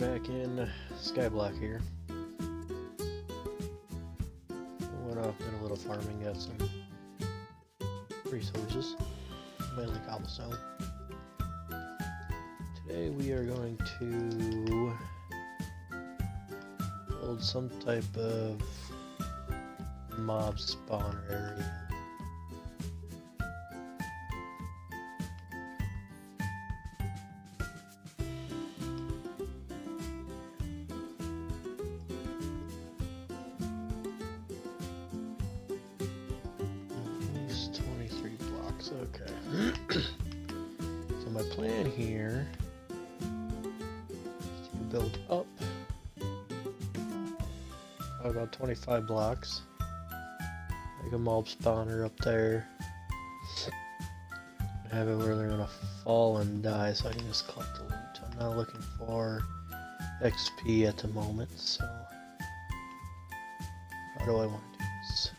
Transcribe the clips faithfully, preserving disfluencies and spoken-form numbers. back in Skyblock here. Went off, did a little farming, got some resources, mainly cobblestone. Today we are going to build some type of mob spawner area. Okay. So my plan here is to build up about twenty-five blocks, make a mob spawner up there, have it where they're gonna fall and die so I can just collect the loot. I'm not looking for X P at the moment, so how do I want to do this?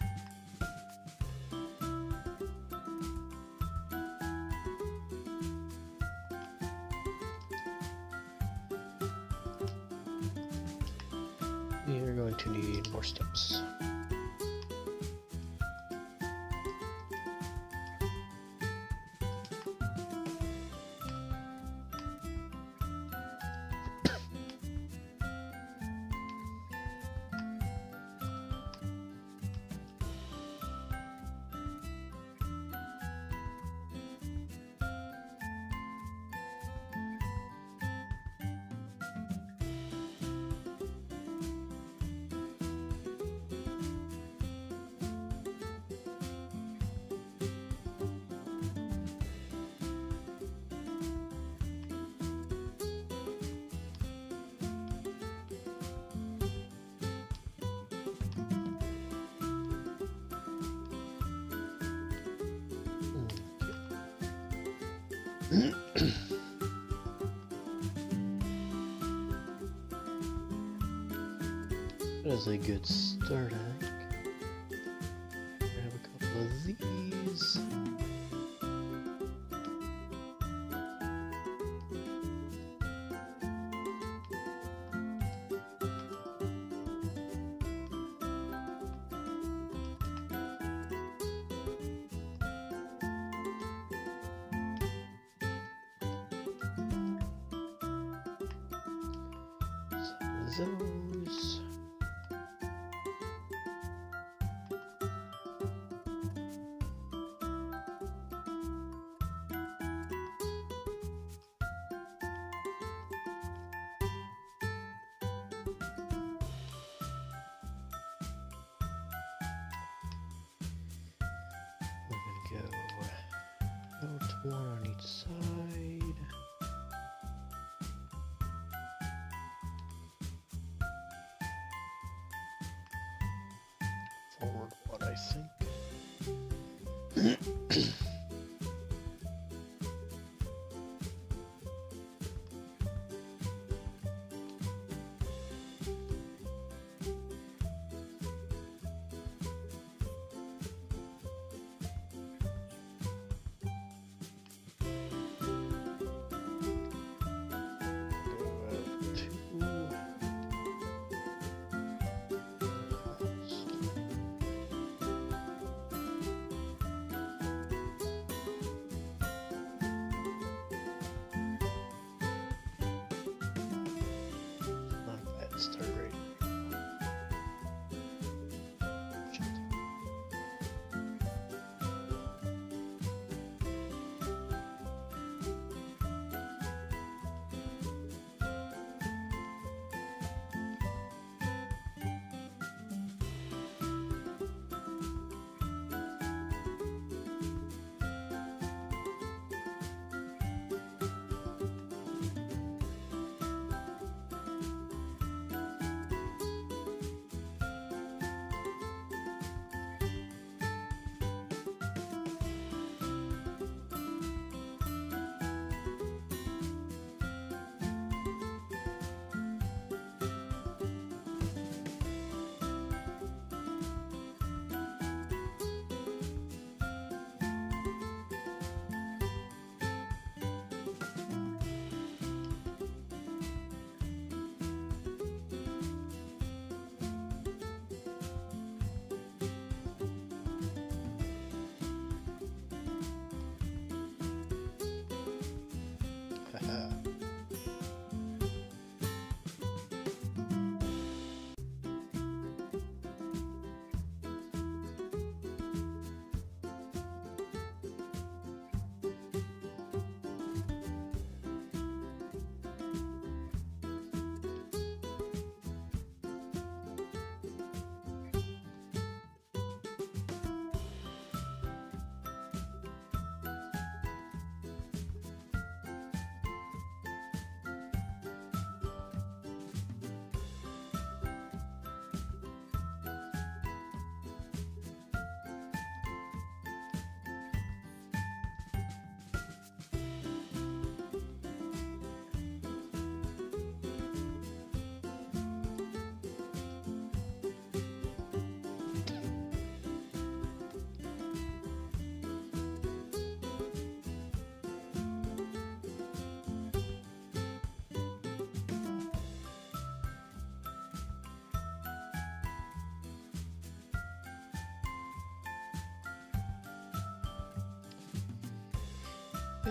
You're going to need more steps. That is a good start, I think. Grab a couple of these. Those. We're gonna go out one on each side. What I think. Start right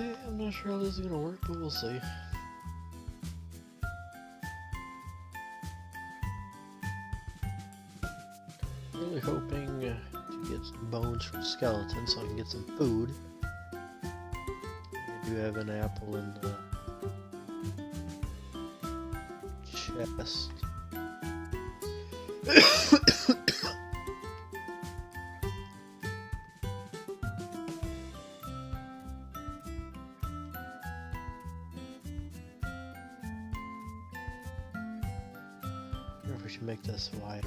Okay, I'm not sure how this is gonna work, but we'll see. Really hoping to get some bones from skeletons so I can get some food. I do have an apple in the chest. I wonder if we should make this wider.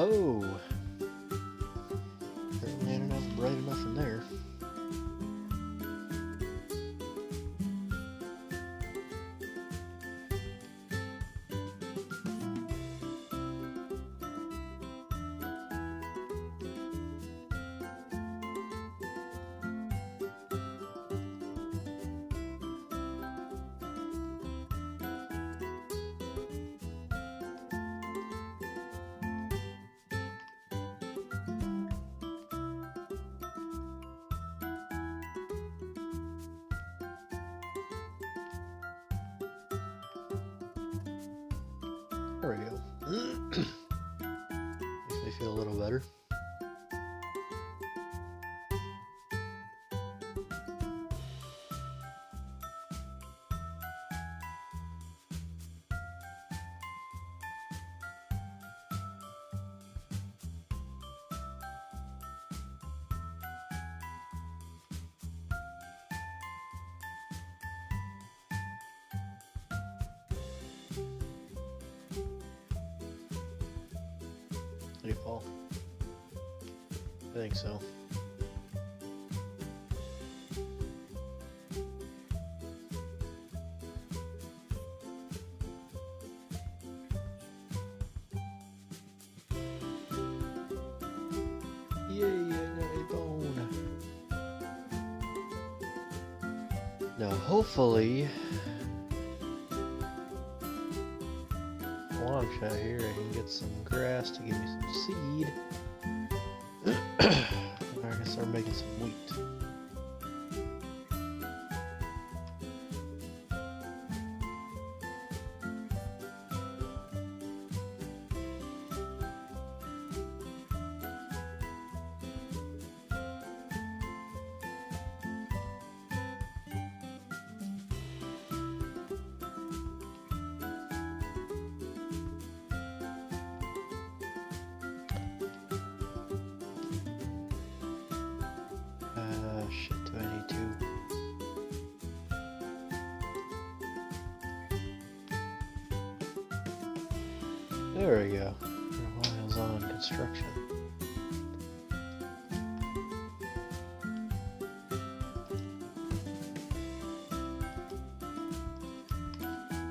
Oh, apparently I don't have bright enough in there. There we go. Makes me feel a little better. Did he fall? I think so. Yay, I got a bone. Now hopefully long shot here, I can get some grass to give me some seed. And I can start making some wheat. There we go. Miles on construction.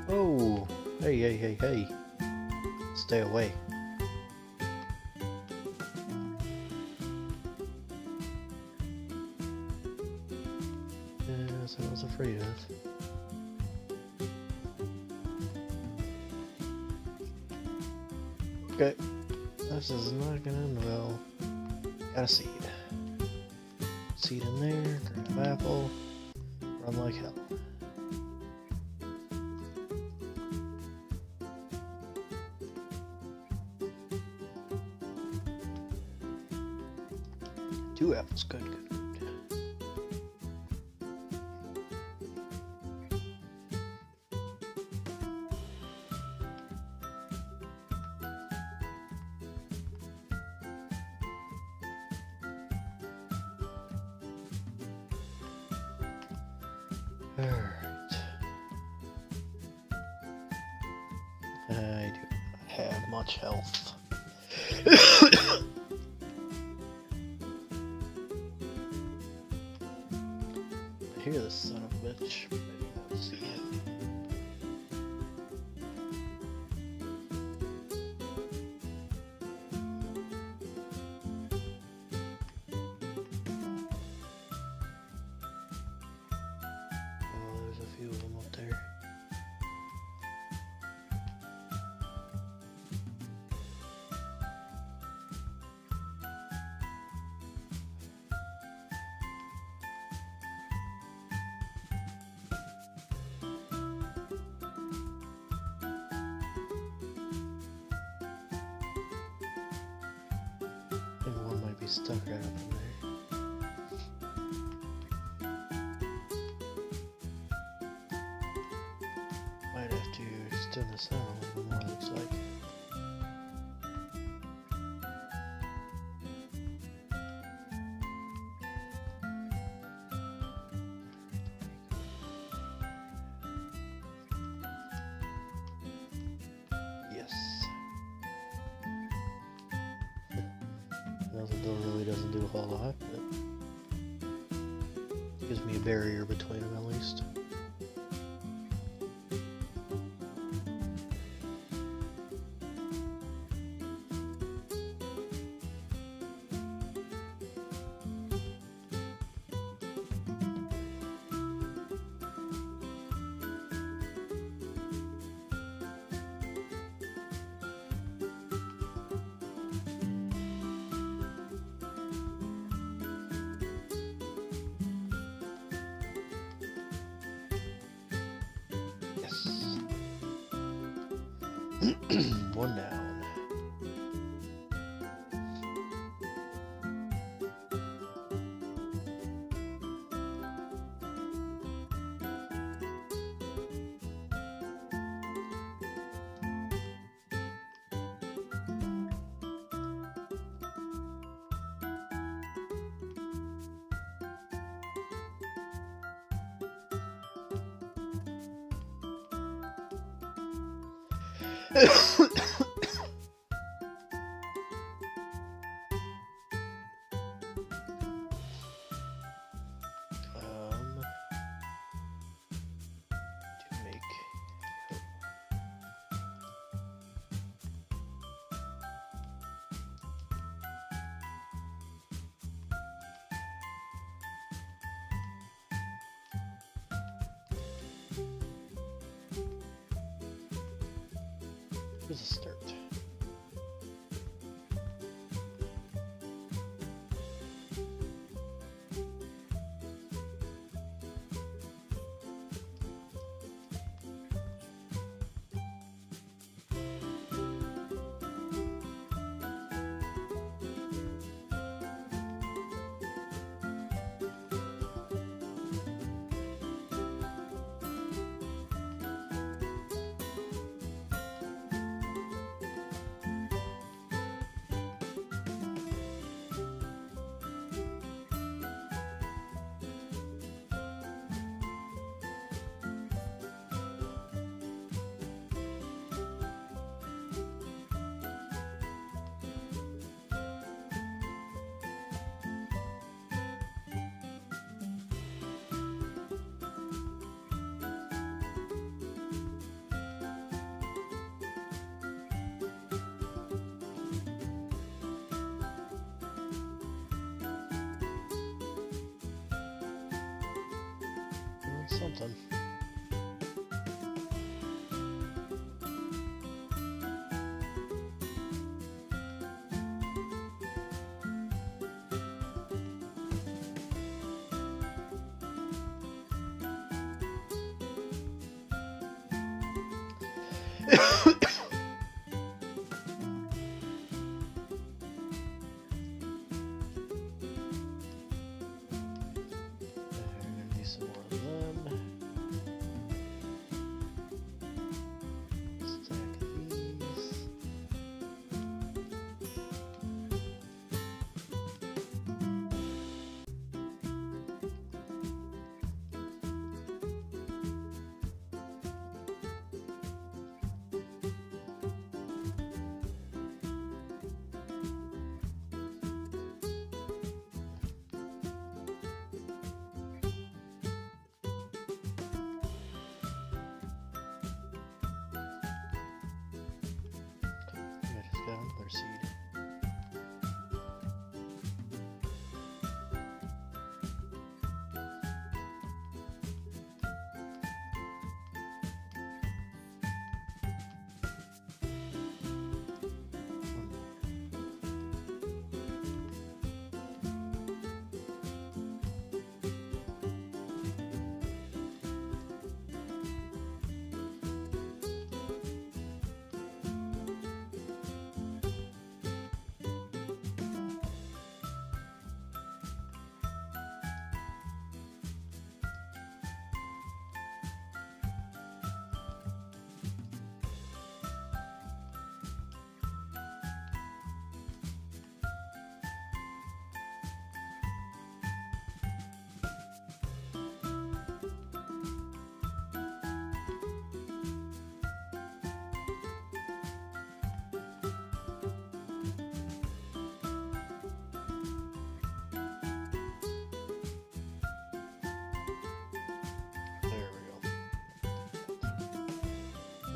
Oh, hey, hey, hey, hey. Stay away. Yes, I was afraid of it. Okay, this is not gonna end well. Got a seed. Seed in there, grab apple, run like hell. Two apples, good, good, good. Alright. I do not have much health. here, son of a bitch. Maybe I'll see it. Stuck right up in there. Might have to extend this out a little bit more, it looks like. Barrier between them, at least. One down. Here's a start. Something. There's gonna be some more of them. take out their seed.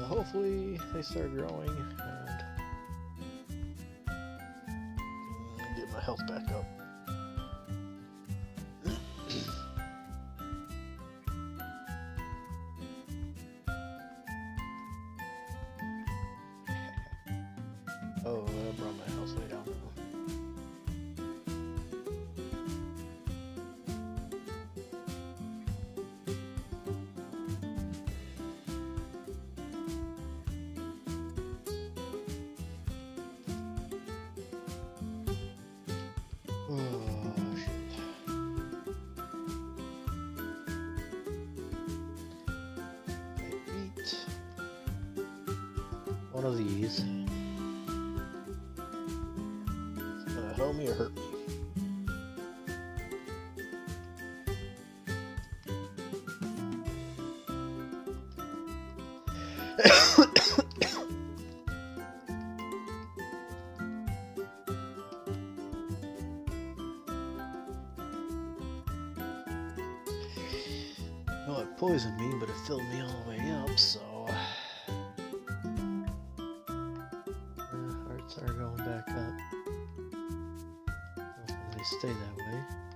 Hopefully they start growing and get my health back up. Oh, that brought my health way down. One of these. It's gonna help me or hurt me? Well, it poisoned me, but it filled me all the way up, so. Are going back up. Hopefully they stay that way.